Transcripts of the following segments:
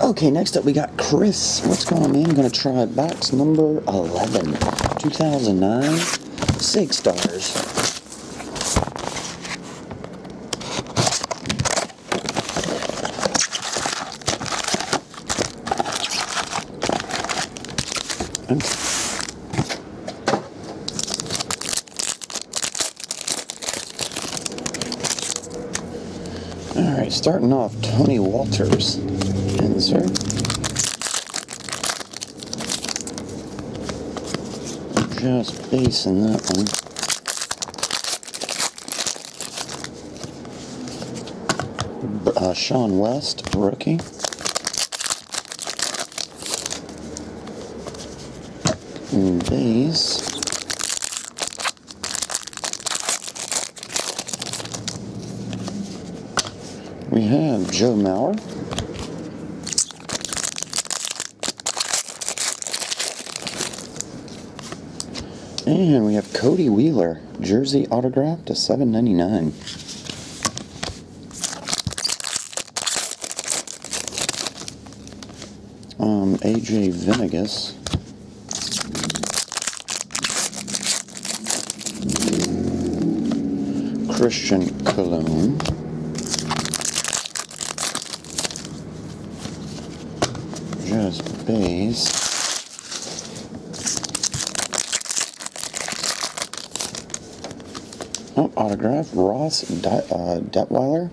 Okay, next up we got Chris. What's going on? I'm going to try box number 11, 2009, 6 stars. Alright, starting off, Tony Walters. Yes, sir. Just basing that one. Sean West, rookie. And these. We have Joe Mauer. And we have Cody Wheeler, jersey autograph to $7.99. AJ Venegas. Christian Colon. Just base. Oh, autograph, Ross Detweiler.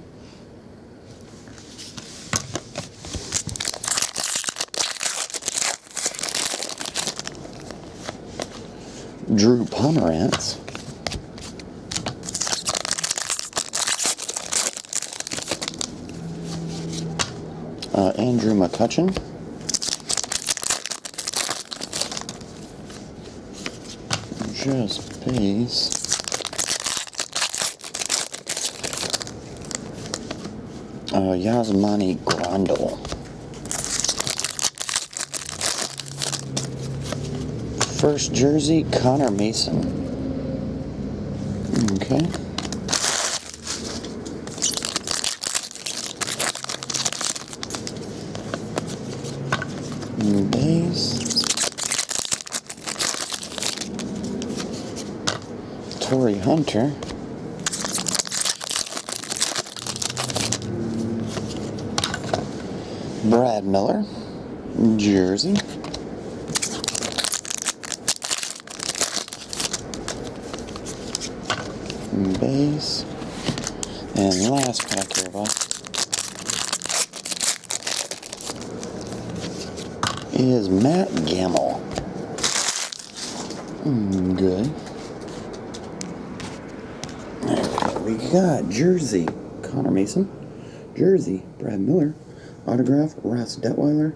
Drew Pomerantz. Andrew McCutcheon. Just base. Yasmani Grandal. First jersey, Connor Mason. Okay. Base. Torii Hunter. Brad Miller, jersey. Base. And last pack here, boss, is Matt Gamel. Good. There we got jersey, Connor Mason. Jersey, Brad Miller. Autograph, Ross Detweiler.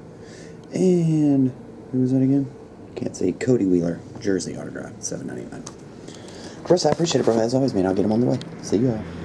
And who was that again? Can't see. Cody Wheeler. Jersey autograph, $7.99. Chris, I appreciate it, bro. As always, man, I'll get him on the way. See you all.